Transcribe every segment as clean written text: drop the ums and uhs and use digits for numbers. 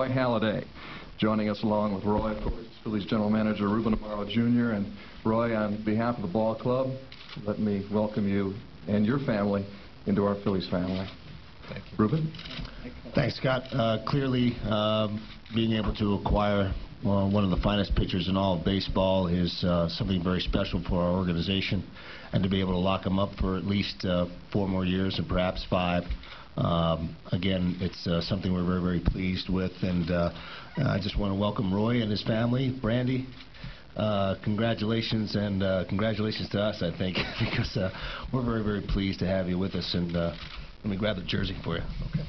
Roy Halladay, joining us along with Roy, of course, Phillies General Manager Ruben Amaro Jr. And Roy, on behalf of the ball club, let me welcome you and your family into our Phillies family. Thank you. Ruben? Thanks, Scott. Clearly, being able to acquire one of the finest pitchers in all of baseball is something very special for our organization, and to be able to lock him up for at least 4 more years and perhaps 5. Again, it's something we're very, very pleased with, and I just want to welcome Roy and his family. Brandy, congratulations, and congratulations to us, I think, because we're very, very pleased to have you with us, and let me grab the jersey for you. Okay.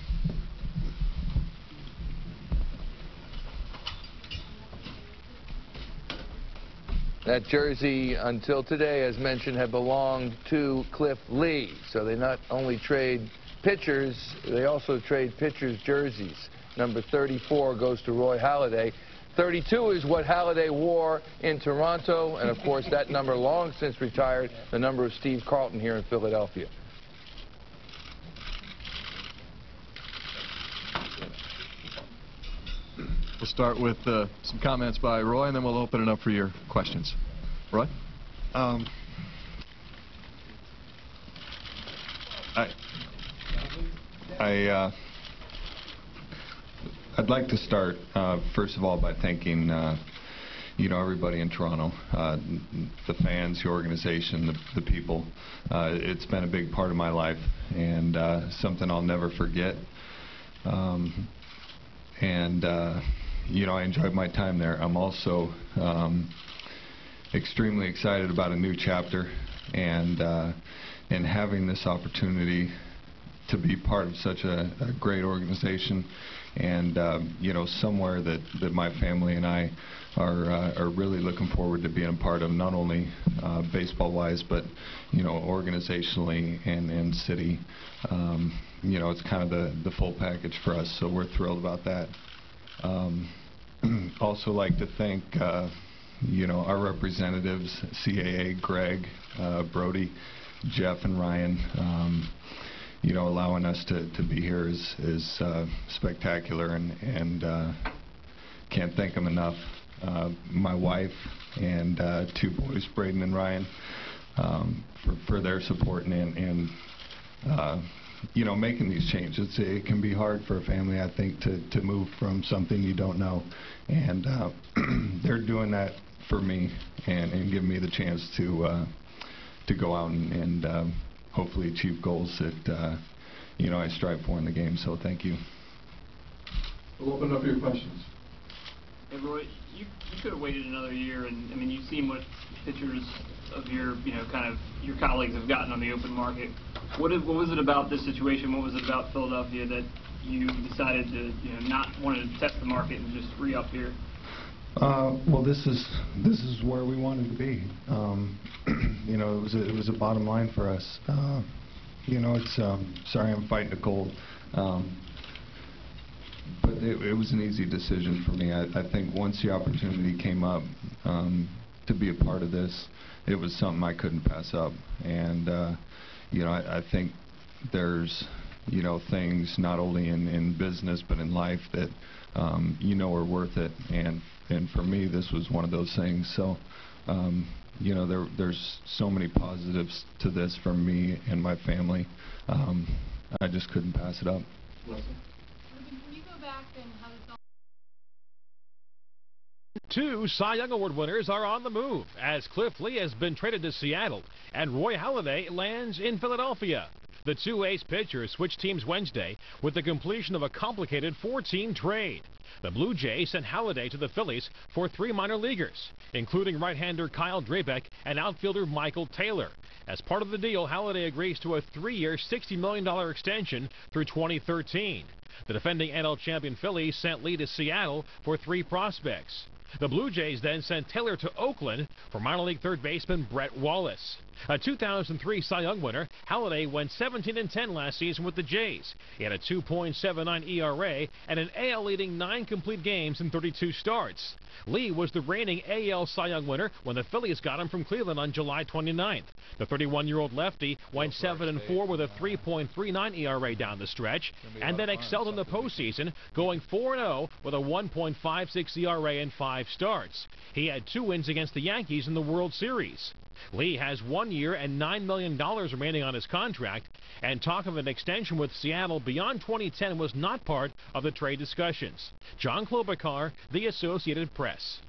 That jersey, until today, as mentioned, had belonged to Cliff Lee, so they not only trade pitchers, they also trade pitchers' jerseys. Number 34 goes to Roy Halladay. 32 is what Halladay wore in Toronto, and of course that number long since retired, the number of Steve Carlton here in Philadelphia. We'll start with some comments by Roy, and then we'll open it up for your questions. Roy? I'd like to start, first of all, by thanking, you know, everybody in Toronto, the fans, the organization, the people. It's been a big part of my life, and something I'll never forget. You know, I enjoyed my time there. I'm also extremely excited about a new chapter, and having this opportunity to be part of such a great organization, and you know, somewhere that my family and I are really looking forward to being a part of, not only baseball-wise, but you know, organizationally and city. You know, it's kind of the full package for us, so we're thrilled about that. Also like to thank you know, our representatives, CAA, Greg, Brody, Jeff, and Ryan. You know, allowing us to be here is spectacular, and can't thank them enough. My wife and 2 boys, Braden and Ryan, for their support and you know, making these changes. It can be hard for a family, I think, to move from something you don't know, and they're doing that for me and giving me the chance to go out and hopefully achieve goals that you know, I strive for in the game. So thank you. We'll open up your questions. Hey Roy, you could have waited another year, and I mean, you've seen what pitchers of your, you know, kind of your colleagues have gotten on the open market. What was it about this situation? What was it about Philadelphia that you decided to, you know, not want to test the market and just re-up here? Well, this is where we wanted to be. You know, it was a bottom line for us. You know, it's sorry, I'm fighting a cold, but it was an easy decision for me. I think once the opportunity came up to be a part of this, it was something I couldn't pass up. And you know, I think there's, you know, things not only in business but in life that you know are worth it, and for me this was one of those things. So you know, there's so many positives to this for me and my family. I just couldn't pass it up. Ruben, can you go back and how this all... 2 Cy Young Award winners are on the move, as Cliff Lee has been traded to Seattle and Roy Halladay lands in Philadelphia. The 2 ace pitchers switched teams Wednesday with the completion of a complicated 4-team trade. The Blue Jays sent Halladay to the Phillies for 3 minor leaguers, including right-hander Kyle Drabek and outfielder Michael Taylor. As part of the deal, Halladay agrees to a 3-year, $60 million extension through 2013. The defending NL champion Phillies sent Lee to Seattle for 3 prospects. The Blue Jays then sent Taylor to Oakland for minor league third baseman Brett Wallace. A 2003 Cy Young winner, Halladay went 17-10 last season with the Jays. He had a 2.79 ERA and an AL leading 9 complete games in 32 starts. Lee was the reigning AL Cy Young winner when the Phillies got him from Cleveland on July 29th. The 31-year-old lefty went 7-4 with a 3.39 ERA down the stretch, and then excelled in the postseason, going 4-0 with a 1.56 ERA in 5 starts. He had 2 wins against the Yankees in the World Series. Lee has 1 year and $9 million remaining on his contract, and talk of an extension with Seattle beyond 2010 was not part of the trade discussions. John Klobuchar, The Associated Press.